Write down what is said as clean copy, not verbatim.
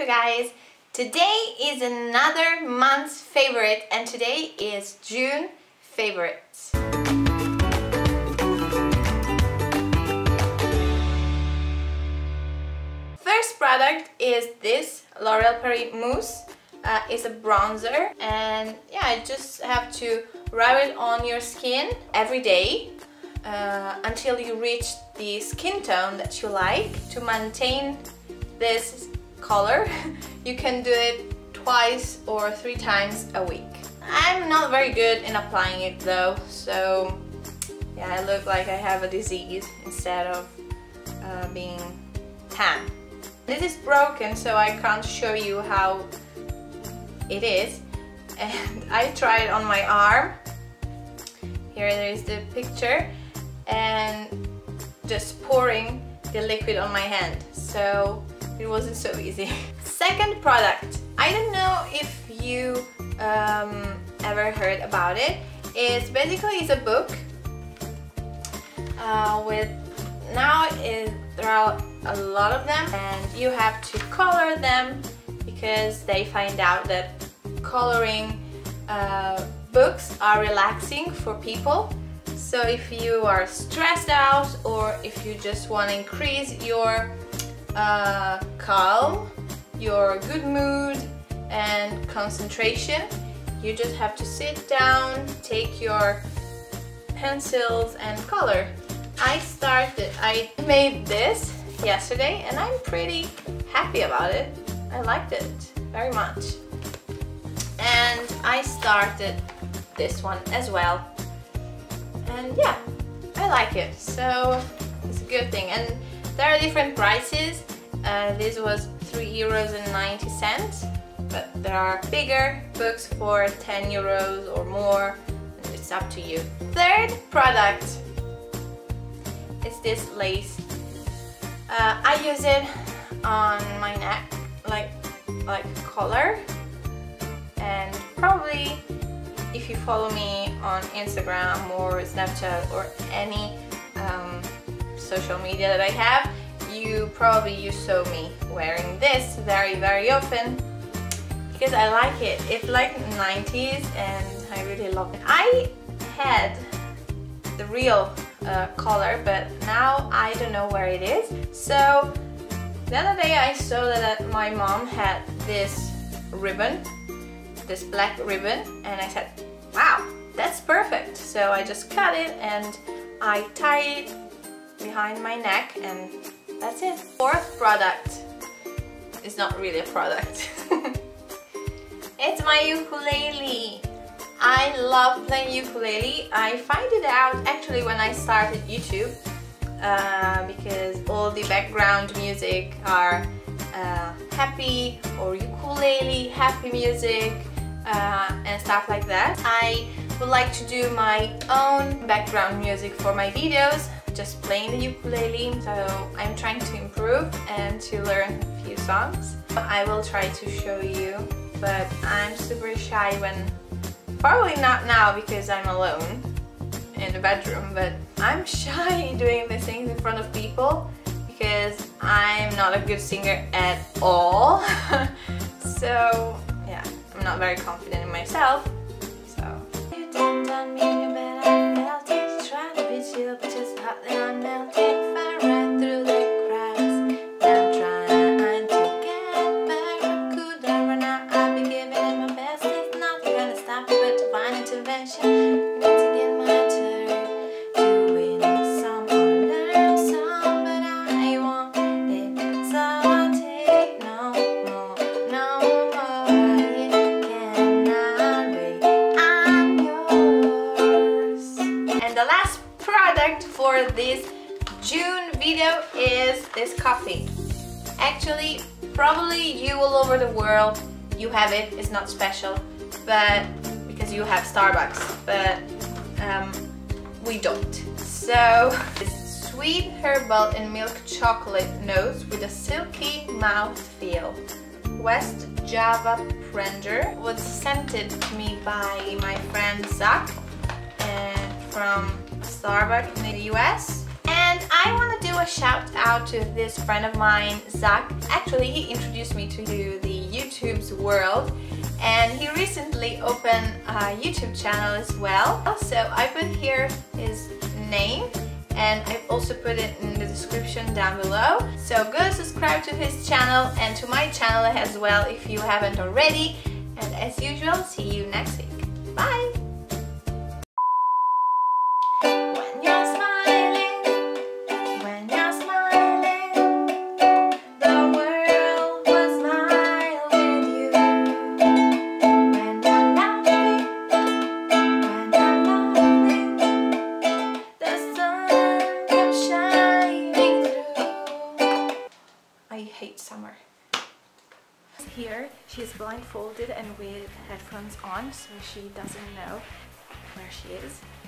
up, you guys? Today is another month's favorite, and today is June favorites. First product is this L'Oreal Paris mousse. It's a bronzer, and yeah, you just have to rub it on your skin every day until you reach the skin tone that you like. To maintain this color you can do it twice or three times a week. I'm not very good in applying it though, so yeah, I look like I have a disease instead of being tan. This is broken, so I can't show you how it is, and I tried it on my arm. Here there is the picture, and just pouring the liquid on my hand, so it wasn't so easy. Second product, I don't know if you ever heard about it. It's basically a book with, now there are a lot of them, and you have to color them because they find out that coloring books are relaxing for people. So if you are stressed out, or if you just want to increase your calm, your good mood and concentration, you just have to sit down, take your pencils and color. I made this yesterday and I'm pretty happy about it. I liked it very much. And I started this one as well. And yeah, I like it, so it's a good thing. And there are different prices. This was €3.90, but there are bigger books for €10 or more. It's up to you. Third product is this lace. I use it on my neck, like collar. And probably if you follow me on Instagram or Snapchat or any social media that I have, you saw me wearing this very often because I like it. It's like 90s and I really love it. I had the real collar, but now I don't know where it is. So the other day I saw that my mom had this ribbon, this black ribbon, and I said, wow, that's perfect. So I just cut it and I tied it behind my neck, and that's it. Fourth product, it's not really a product. It's my ukulele. I love playing ukulele. I find it out actually when I started YouTube, because all the background music are happy or ukulele happy music and stuff like that. I would like to do my own background music for my videos, just playing the ukulele, so I'm trying to improve and to learn a few songs. I will try to show you, but I'm super shy when, probably not now because I'm alone in the bedroom, but I'm shy doing these things in front of people because I'm not a good singer at all. So yeah, I'm not very confident in myself. So you didn't on me, you bet I felt it. Trying to be chill, but just hot then I melted. Fell right through the cracks. Now I'm trying to get better. Could I run out? I'll be giving it my best. It's not gonna stop me, but divine intervention. For this June video is this coffee. Actually, probably you all over the world you have it. It's not special, but because you have Starbucks, but we don't. So it's sweet herbal and milk chocolate nose with a silky mouthfeel. West Java Preanger was scented to me by my friend Zach from Starbucks in the US, and And I want to do a shout out to this friend of mine, Zach. Actually, he introduced me to the YouTube's world, and he recently opened a YouTube channel as well. Also, I put here his name, and I've also put it in the description down below. So go subscribe to his channel and to my channel as well if you haven't already. And as usual, see you next week. Bye! Here she is blindfolded and with headphones on, so she doesn't know where she is.